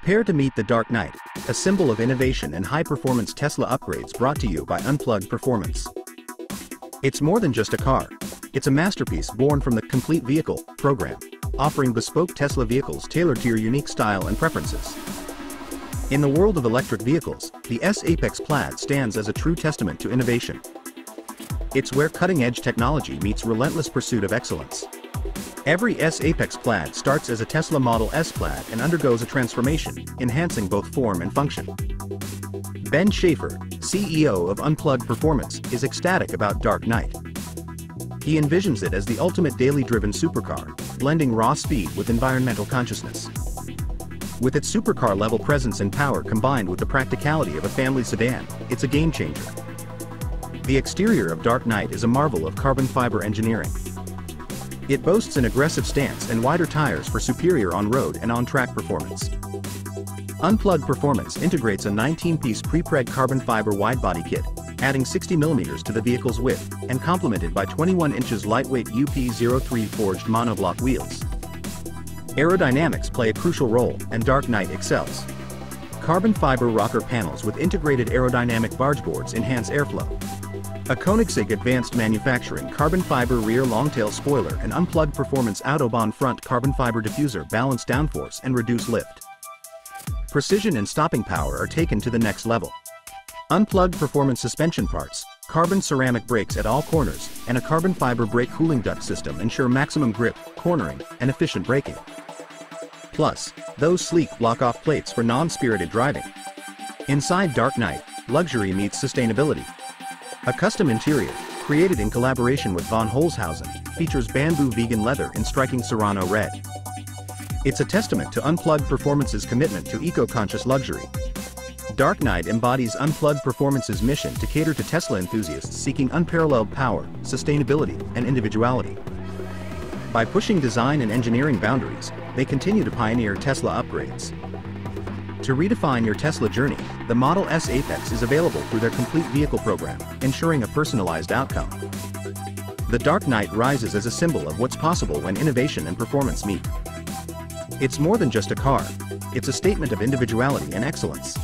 Prepare to meet the Dark Knight, a symbol of innovation and high-performance Tesla upgrades brought to you by Unplugged Performance. It's more than just a car. It's a masterpiece born from the Complete Vehicle program, offering bespoke Tesla vehicles tailored to your unique style and preferences. In the world of electric vehicles, the S-APEX Plaid stands as a true testament to innovation. It's where cutting-edge technology meets relentless pursuit of excellence. Every S-APEX Plaid starts as a Tesla Model S Plaid and undergoes a transformation, enhancing both form and function. Ben Schaefer, CEO of Unplugged Performance, is ecstatic about Dark Knight. He envisions it as the ultimate daily-driven supercar, blending raw speed with environmental consciousness. With its supercar-level presence and power combined with the practicality of a family sedan, it's a game-changer. The exterior of Dark Knight is a marvel of carbon fiber engineering. It boasts an aggressive stance and wider tires for superior on-road and on-track performance. Unplugged Performance integrates a 19-piece prepreg carbon fiber wide-body kit, adding 60 mm to the vehicle's width, and complemented by 21 inches lightweight UP03 forged monoblock wheels. Aerodynamics play a crucial role, and Dark Knight excels. Carbon fiber rocker panels with integrated aerodynamic barge boards enhance airflow. A Koenigsegg Advanced Manufacturing carbon fiber rear longtail spoiler and Unplugged Performance Autobahn front carbon fiber diffuser balance downforce and reduce lift. Precision and stopping power are taken to the next level. Unplugged Performance suspension parts, carbon ceramic brakes at all corners, and a carbon fiber brake cooling duct system ensure maximum grip, cornering, and efficient braking. Plus, those sleek block-off plates for non-spirited driving. Inside Dark Knight, luxury meets sustainability. A custom interior, created in collaboration with von Holzhausen, features bamboo vegan leather in striking Serrano red. It's a testament to Unplugged Performance's commitment to eco-conscious luxury. Dark Knight embodies Unplugged Performance's mission to cater to Tesla enthusiasts seeking unparalleled power, sustainability, and individuality. By pushing design and engineering boundaries, they continue to pioneer Tesla upgrades. To redefine your Tesla journey, the Model S-APEX is available through their Complete Vehicle program, ensuring a personalized outcome. The Dark Knight rises as a symbol of what's possible when innovation and performance meet. It's more than just a car. It's a statement of individuality and excellence.